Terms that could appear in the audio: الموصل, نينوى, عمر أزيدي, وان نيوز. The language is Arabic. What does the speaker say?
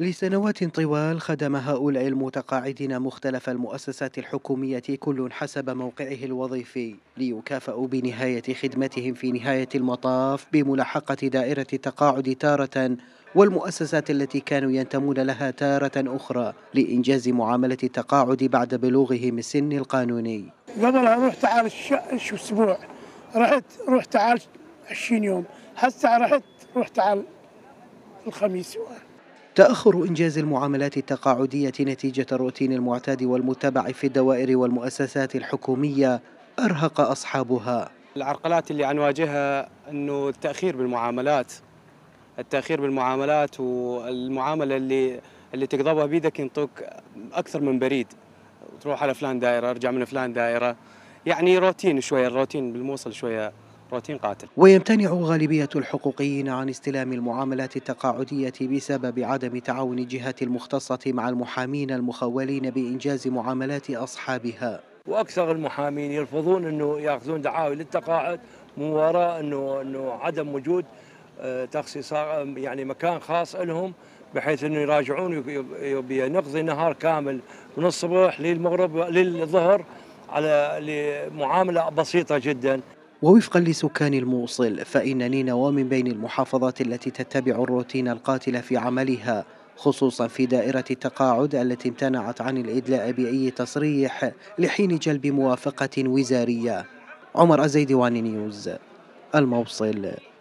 لسنوات طوال خدم هؤلاء المتقاعدين مختلف المؤسسات الحكومية كل حسب موقعه الوظيفي، ليكافئوا بنهاية خدمتهم في نهاية المطاف بملاحقة دائرة التقاعد تارة، والمؤسسات التي كانوا ينتمون لها تارة أخرى، لإنجاز معاملة التقاعد بعد بلوغهم السن القانوني. قبل رحت على أسبوع، رحت على 20 يوم، هسه رحت على الخميس. تأخر إنجاز المعاملات التقاعدية نتيجة الروتين المعتاد والمتبع في الدوائر والمؤسسات الحكومية أرهق أصحابها. العرقلات اللي عنواجهها أنه التأخير بالمعاملات والمعاملة اللي تقضبها بيدك ينطوك أكثر من بريد، تروح على فلان دائرة، ارجع من فلان دائرة، يعني روتين شوية، الروتين بالموصل شوية روتين قاتل. ويمتنع غالبية الحقوقيين عن استلام المعاملات التقاعدية بسبب عدم تعاون الجهات المختصة مع المحامين المخولين بإنجاز معاملات أصحابها. وأكثر المحامين يرفضون أنه يأخذون دعاوي للتقاعد من وراء أنه عدم وجود تخصيص، يعني مكان خاص لهم، بحيث أنه يراجعون بنقضي نهار كامل من الصبح للمغرب للظهر على لمعاملة بسيطة جدا. ووفقا لسكان الموصل فإن نينوى من بين المحافظات التي تتبع الروتين القاتل في عملها، خصوصا في دائرة التقاعد التي امتنعت عن الإدلاء بأي تصريح لحين جلب موافقة وزارية. عمر أزيدي، وان نيوز، الموصل.